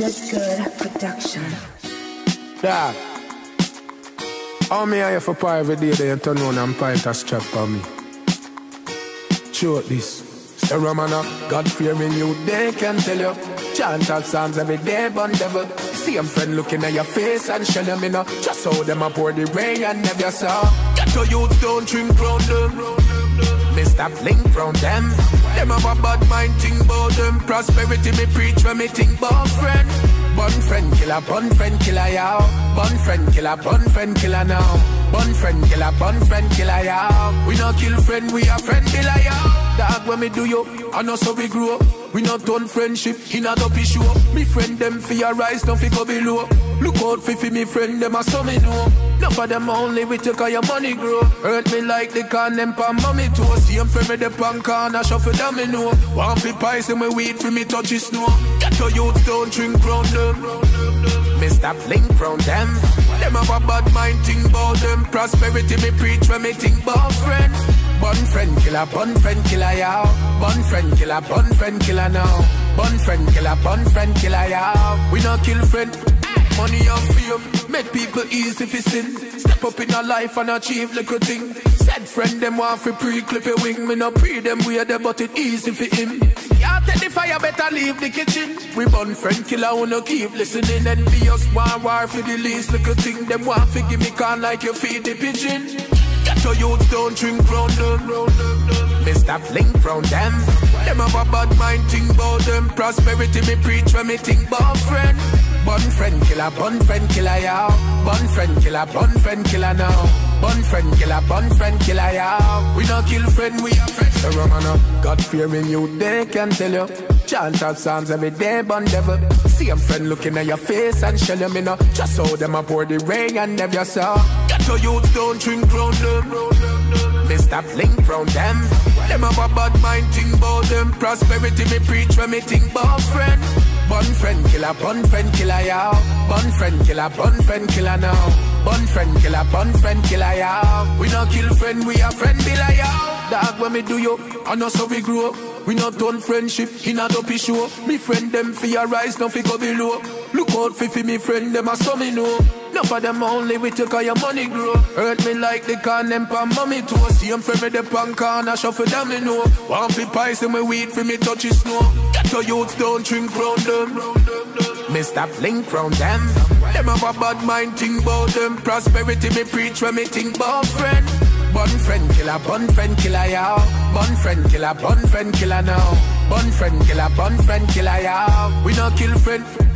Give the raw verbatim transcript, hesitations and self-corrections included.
Look Good Production. Dad, how me I for pie every day they turn on and pie to strap for me? Show this. Sarah Manor, God fearing you, they can tell you. Chant all psalms every day, bun devil. See them friend looking at your face and shell them in a. Just how them a pour the rain and never saw. Get to you, don't drink round them. Me stop link round them. Them have a bad mind, think about them. Prosperity me preach when me think about friend. Bun friend killer, bun friend killer, y'all. Bun friend killer, bun friend killer now. Bun friend killer, bun friend killer, y'all. We not kill friend, we a friend killer, y'all. Dog when me do you, I know so we grew up. We not done friendship, he not up issue. Me friend them for your rise, don't fi go below. Look out fi fi me friend them, I saw me know. Enough of them only we take all your money grow. Hurt me like they can them pan mommy too. See them friend me the pan corner, shuffle down me know. One fi pies and me weed fi me touch his snow. Get to youths don't drink round them. Me stop link round them. Them have a bad mind, think about them. Prosperity me preach when me think about friend. Bun friend killer, bun friend killer, y'all. Bun friend killer, bun friend killer now. Bun friend killer, bun friend killer, y'all. We not kill friend. Money and fame make people easy for sin. Step up in our life and achieve little thing. Said friend them want for pre-clip a wing. Me no pre them weird, but it easy for him. Y'all take the fire, better leave the kitchen. We bun friend killer, who no keep listening. And be us one war for the least little thing. Them want for give me corn like you feed the pigeon. So youths don't drink round them. Me stop link round them. Them have a bad mind, think about them. Prosperity me preach when me think about friend. Bun friend killer, bun friend killer, y'all. Bun friend killer, bun friend killer now. Bun friend killer, bun friend killer, y'all. We not kill friend, we are friends. So Romano, God fearing you, they can tell you. Chant all psalms every day, bun devil. See them friend looking at your face and shell them in a. Just how them a pour the rain and never saw. So youths don't drink round them. Me stop link round them. Them have a bad mind, think about them. Prosperity me preach when me think about friend. Bun friend killer, bun friend killer, y'all. Bun friend killer, bun friend killer now. Bun friend killer, bun friend killer, y'all. We not kill friend, we a friend killer, y'all. Dog when me do you, I know so we grew up. We not done friendship, he not up issue. Me friend them for your rise, now fi go below. Look out fi fi me friend them, I saw me know. Enough of them only we took all your money grow. Hurt me like they can them pan mommy too. See them friend me the pan corner, shuffle down me know. One fi pies and me weed fi me touch his snow. Get to youths don't drink round them. Me stop link round them. Them have a bad mind, think about them. Prosperity me preach when me think about friend. Bun friend killer, bun friend killer, y'all. Bun friend killer, bun friend killer now. Bun friend killer, bun friend killer, y'all. We not kill friend.